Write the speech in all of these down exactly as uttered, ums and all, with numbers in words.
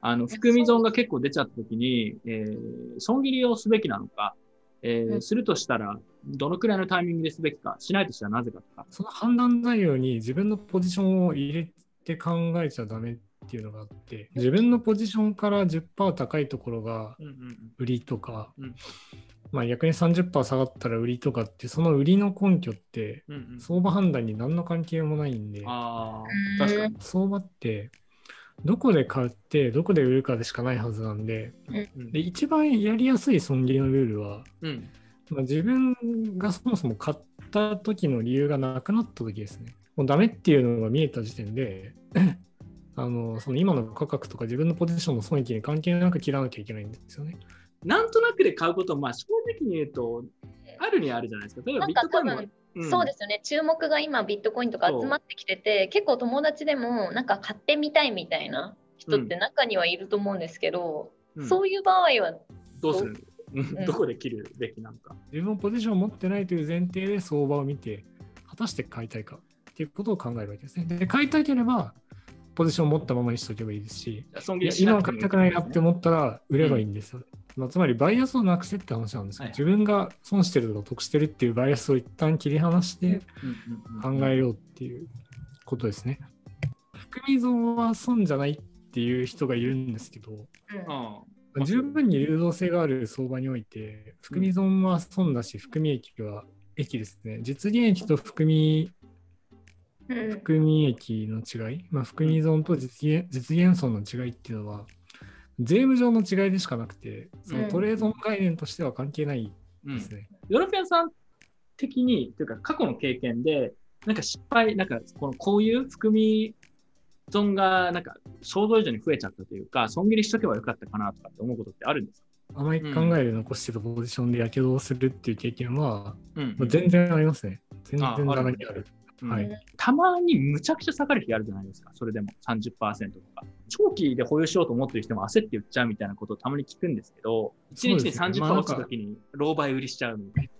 あの、含み損が結構出ちゃったときに、えー、損切りをすべきなのか、えー、するとしたら、どのくらいのタイミングですべきか、しないとしたらなぜかとか。その判断材料に自分のポジションを入れて考えちゃダメっていうのがあって、自分のポジションから じゅっパーセント 高いところが売りとか、うんうんうん、まあ、逆に さんじゅっパーセント 下がったら売りとかって、その売りの根拠って、相場判断に何の関係もないんで、うんうん、あ確かに相場って、どこで買ってどこで売るかでしかないはずなんで、うん、で一番やりやすい損切りのルールは、うんまあ、自分がそもそも買った時の理由がなくなった時ですね。もうダメっていうのが見えた時点であのその今の価格とか自分のポジションの損益に関係なく切らなきゃいけないんですよね。なんとなくで買うことも、まあ、正直に言うとあるにはあるじゃないですか。例えばビットコインもうん、そうですよね。注目が今ビットコインとか集まってきてて、結構友達でもなんか買ってみたいみたいな人って中にはいると思うんですけど、うん、そういう場合はどうする、うん、どこで切るべきなのか。自分のポジションを持ってないという前提で相場を見て、果たして買いたいかっていうことを考えるわけですね。で買いたければポジションを持ったままにしておけばいいですし、損切りしなくてもいいですね。今買いたくないなって思ったら売ればいいんですよね、うんまあ、つまりバイアスをなくせって話なんですよ、はい、自分が損してるとか得してるっていうバイアスを一旦切り離して考えようっていうことですね。含み損は損じゃないっていう人がいるんですけど、うんまあ、十分に流動性がある相場において含み損は損だし、含み益は益ですね。実現益と含み含み益の違い、まあ、含み損と実現、実現損の違いっていうのは税務上の違いでしかなくて、そのトレードの概念としては関係ないですね、うんうん、ヨロピアンさん的にというか過去の経験でなんか失敗なんか このこういう含み損がなんか想像以上に増えちゃったというか損切りしとけばよかったかなとかって思うことってあるんですか。あまり考えで残してたポジションでやけどをするっていう経験は、うんまあ、全然ありますね。全然ある、うんはい、たまにむちゃくちゃ下がる日あるじゃないですか。それでも さんじゅっパーセント とか長期で保有しようと思ってる人も焦って売っちゃうみたいなことをたまに聞くんですけど、いちにちで さんじゅっパーセント 落ちた時に狼狽売りしちゃうみたいな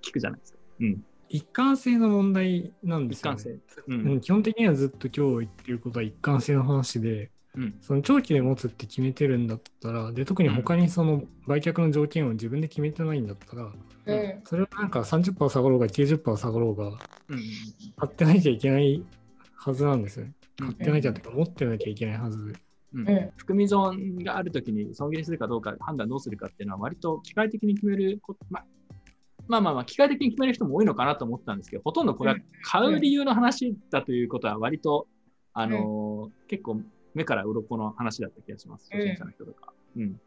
聞くじゃないですか、うん、一貫性の問題なんですよね。一貫性、うん、基本的にはずっと今日言ってることは一貫性の話で、うん、その長期で持つって決めてるんだったらで特に他にその売却の条件を自分で決めてないんだったら、うん、それはなんか さんじゅっパーセント 下がろうが きゅうじゅっパーセント 下がろうが、うん、買ってなきゃいけないはずなんですよ。買ってなきゃとか持ってなきゃいけないはず、うんうん、含み損があるときに損切りするかどうか判断どうするかっていうのは割と機械的に決めること、ま、まあまあまあ機械的に決める人も多いのかなと思ったんですけど、ほとんどこれは買う理由の話だということは割と、うん、あのーうん、結構目から鱗の話だった気がします。初心者の人とか、うん、